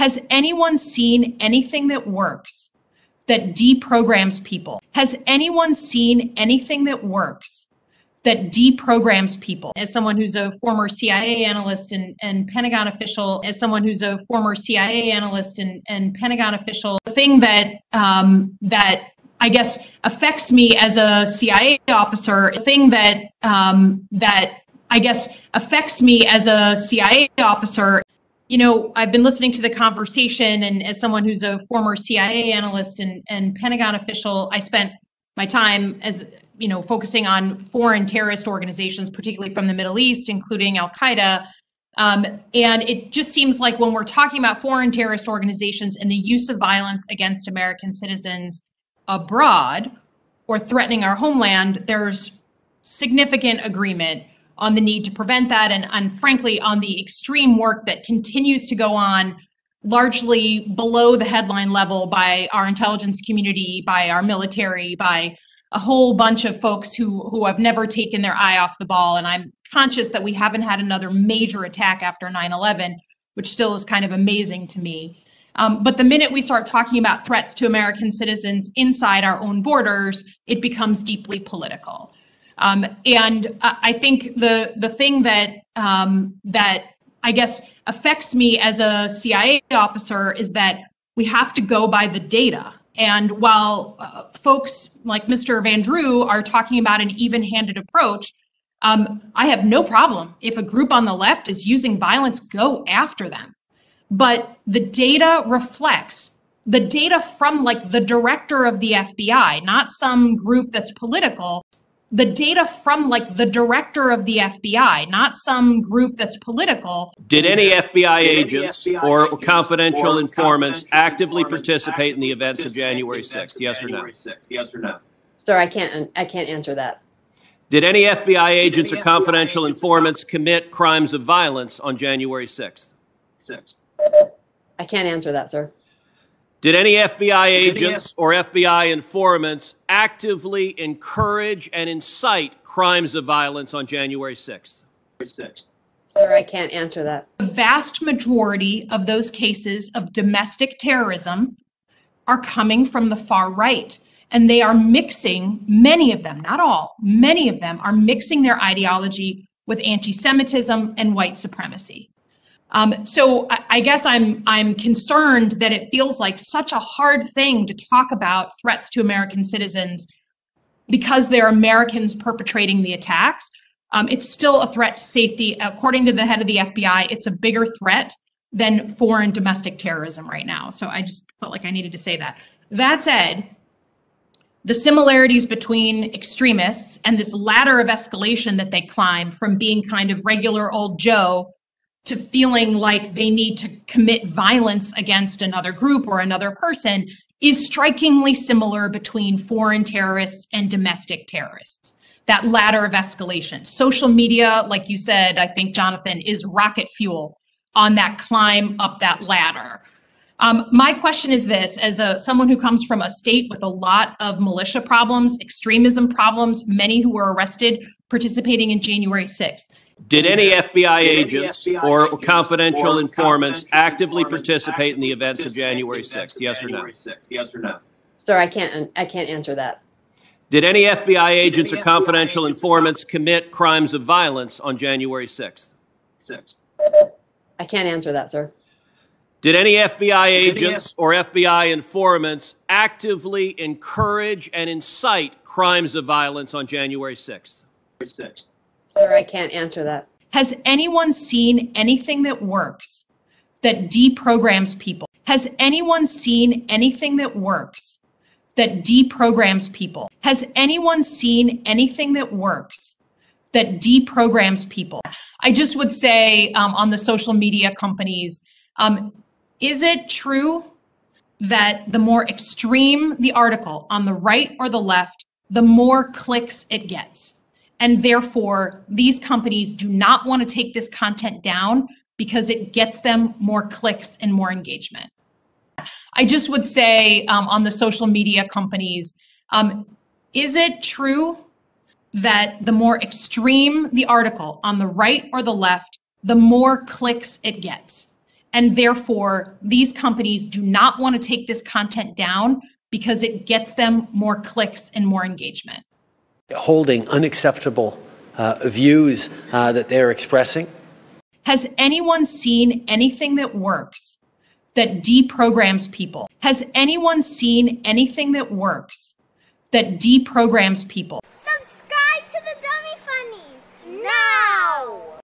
Has anyone seen anything that works that deprograms people? Has anyone seen anything that works that deprograms people? As someone who's a former CIA analyst and Pentagon official, the thing that that I guess affects me as a CIA officer, you know, I've been listening to the conversation, and as someone who's a former CIA analyst and Pentagon official, I spent my time, as you know, focusing on foreign terrorist organizations, particularly from the Middle East, including Al-Qaeda. And it just seems like when we're talking about foreign terrorist organizations and the use of violence against American citizens abroad or threatening our homeland, there's significant agreement on the need to prevent that, and frankly, on the extreme work that continues to go on largely below the headline level by our intelligence community, by our military, by a whole bunch of folks who have never taken their eye off the ball. And I'm conscious that we haven't had another major attack after 9/11, which still is kind of amazing to me. But the minute we start talking about threats to American citizens inside our own borders, it becomes deeply political. And I think the thing that that I guess affects me as a CIA officer is that we have to go by the data. And while folks like Mr. Van Drew are talking about an even-handed approach, I have no problem if a group on the left is using violence, go after them. But the data reflects the data from like the director of the FBI, not some group that's political. The data from like the director of the FBI, not some group that's political. Did any FBI agents or confidential informants actively participate in the events of January 6th? Yes or no? Sir, I can't answer that. Did any FBI agents or confidential informants commit crimes of violence on January 6th? I can't answer that, sir. Did any FBI agents or FBI informants actively encourage and incite crimes of violence on January 6th? Sir, I can't answer that. The vast majority of those cases of domestic terrorism are coming from the far right, and they are mixing, many of them, not all, many of them are mixing their ideology with anti-Semitism and white supremacy. So I guess I'm concerned that it feels like such a hard thing to talk about threats to American citizens because they're Americans perpetrating the attacks. It's still a threat to safety. According to the head of the FBI, it's a bigger threat than foreign domestic terrorism right now. So I just felt like I needed to say that. That said, the similarities between extremists and this ladder of escalation that they climb from being kind of regular old Joe to feeling like they need to commit violence against another group or another person is strikingly similar between foreign terrorists and domestic terrorists. That ladder of escalation. Social media, like you said, I think, Jonathan, is rocket fuel on that climb up that ladder. My question is this, as someone who comes from a state with a lot of militia problems, extremism problems, many who were arrested participating in January 6th, did any FBI agents or confidential informants actively participate in the events of January 6th? Yes or no? Sir, I can't answer that. Did any FBI agents or confidential informants commit crimes of violence on January 6th? I can't answer that, sir. Did any FBI agents or FBI informants actively encourage and incite crimes of violence on January 6th? Sir, I can't answer that. Has anyone seen anything that works that deprograms people? Has anyone seen anything that works that deprograms people? Has anyone seen anything that works that deprograms people? I just would say on the social media companies, is it true that the more extreme the article on the right or the left, the more clicks it gets? And therefore, these companies do not want to take this content down because it gets them more clicks and more engagement. I just would say on the social media companies, is it true that the more extreme the article on the right or the left, the more clicks it gets? And therefore, these companies do not want to take this content down because it gets them more clicks and more engagement. Holding unacceptable views that they're expressing. Has anyone seen anything that works that deprograms people? Has anyone seen anything that works that deprograms people?